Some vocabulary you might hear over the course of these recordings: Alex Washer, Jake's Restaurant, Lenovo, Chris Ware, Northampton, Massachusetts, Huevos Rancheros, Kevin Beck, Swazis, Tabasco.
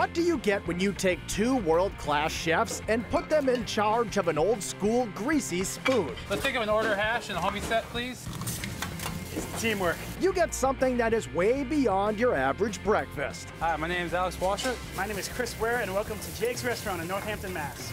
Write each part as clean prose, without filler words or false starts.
What do you get when you take two world-class chefs and put them in charge of an old-school greasy spoon? Let's take them and order hash and a homie set, please. It's teamwork. You get something that is way beyond your average breakfast. Hi, my name is Alex Washer. My name is Chris Ware, and welcome to Jake's Restaurant in Northampton, Mass.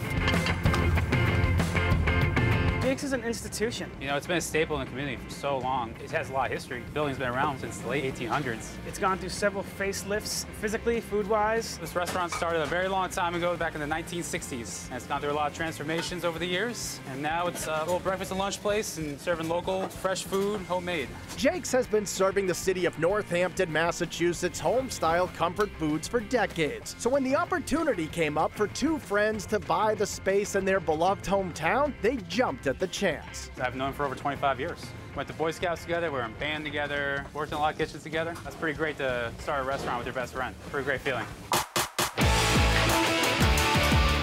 Jake's is an institution. You know, it's been a staple in the community for so long. It has a lot of history. The building's been around since the late 1800s. It's gone through several facelifts, physically, food-wise. This restaurant started a very long time ago, back in the 1960s. And it's gone through a lot of transformations over the years. And now it's a little breakfast and lunch place and serving local, fresh food, homemade. Jake's has been serving the city of Northampton, Massachusetts, home-style comfort foods for decades. So when the opportunity came up for two friends to buy the space in their beloved hometown, they jumped at the chance. I've known him for over 25 years. Went to Boy Scouts together, we were in band together, worked in a lot of kitchens together. That's pretty great to start a restaurant with your best friend. Pretty great feeling.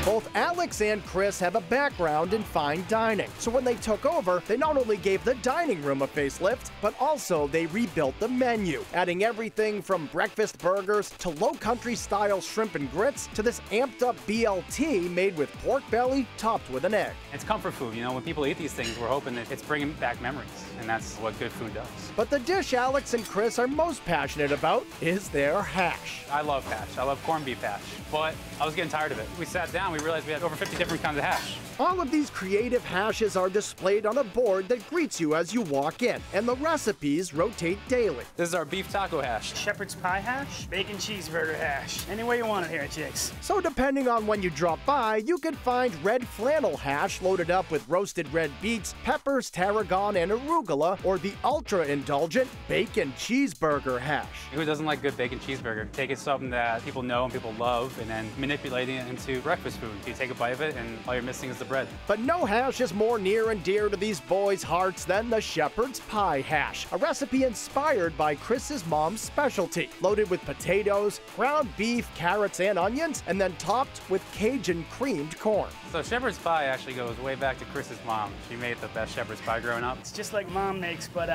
Both Alex and Chris have a background in fine dining. So when they took over, they not only gave the dining room a facelift, but also they rebuilt the menu, adding everything from breakfast burgers to low country style shrimp and grits to this amped up BLT made with pork belly topped with an egg. It's comfort food, you know, when people eat these things, we're hoping that it's bringing back memories, and that's what good food does. But the dish Alex and Chris are most passionate about is their hash. I love hash, I love corned beef hash, but I was getting tired of it. We sat down, we realized we had over 50 different kinds of hash. All of these creative hashes are displayed on a board that greets you as you walk in, and the recipes rotate daily. This is our beef taco hash. Shepherd's pie hash. Bacon cheeseburger hash. Any way you want it here at Jake's. So depending on when you drop by, you can find red flannel hash loaded up with roasted red beets, peppers, tarragon, and arugula, or the ultra-indulgent bacon cheeseburger hash. Who doesn't like good bacon cheeseburger? Taking something that people know and people love, and then manipulating it into breakfast food. You take a bite of it, and all you're missing is the bread. But no hash is more near and dear to these boys' hearts than the shepherd's pie hash, a recipe inspired by Chris's mom's specialty, loaded with potatoes, ground beef, carrots, and onions, and then topped with Cajun creamed corn. So shepherd's pie actually goes way back to Chris's mom. She made the best shepherd's pie growing up. It's just like Mom makes, but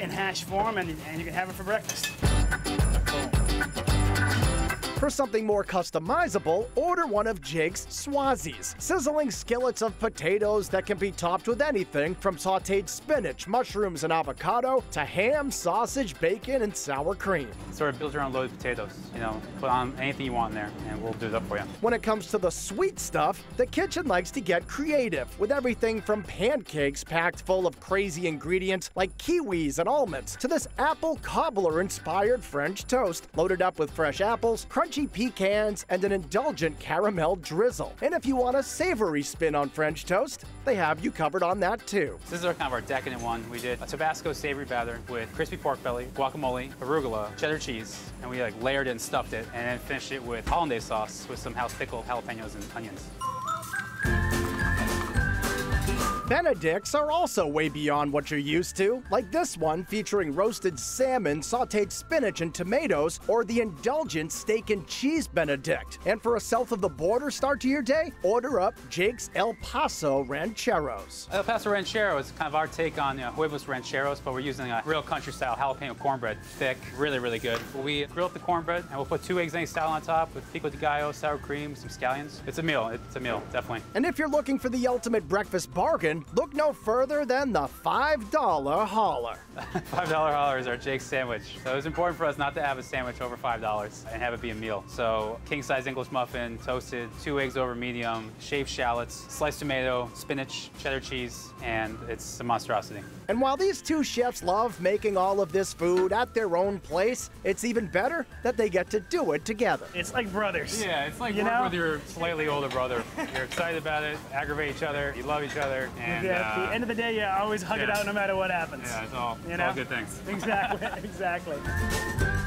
in hash form, and you can have it for breakfast. For something more customizable, order one of Jake's Swazis, sizzling skillets of potatoes that can be topped with anything from sauteed spinach, mushrooms, and avocado to ham, sausage, bacon, and sour cream. Sort of build your own loaded potatoes, you know, put on anything you want in there, and we'll do it up for you. When it comes to the sweet stuff, the kitchen likes to get creative with everything from pancakes packed full of crazy ingredients like kiwis and almonds to this apple cobbler-inspired French toast loaded up with fresh apples, crunchy pecans, and an indulgent caramel drizzle. And if you want a savory spin on French toast, they have you covered on that too. This is our kind of our decadent one. We did a Tabasco savory batter with crispy pork belly, guacamole, arugula, cheddar cheese, and we like layered it and stuffed it, and then finished it with hollandaise sauce with some house pickled jalapenos and onions. Benedicts are also way beyond what you're used to, like this one featuring roasted salmon, sauteed spinach, and tomatoes, or the indulgent steak and cheese Benedict. And for a south of the border start to your day, order up Jake's El Paso Rancheros. El Paso Ranchero is kind of our take on Huevos Rancheros, but we're using a real country-style jalapeno cornbread. Thick, really, really good. We grill up the cornbread, and we'll put 2 eggs any style on top with pico de gallo, sour cream, some scallions. It's a meal, definitely. And if you're looking for the ultimate breakfast bargain, look no further than the $5 hauler. $5 hauler is our Jake's sandwich. So it was important for us not to have a sandwich over $5 and have it be a meal. So king-size English muffin, toasted, 2 eggs over medium, shaved shallots, sliced tomato, spinach, cheddar cheese, and it's a monstrosity. And while these two chefs love making all of this food at their own place, it's even better that they get to do it together. It's like brothers. Yeah, it's like working with your slightly older brother. You're excited about it, aggravate each other, you love each other. And, yeah, at the end of the day, yeah, always hug it out no matter what happens. Yeah, it's all good things. Exactly, exactly.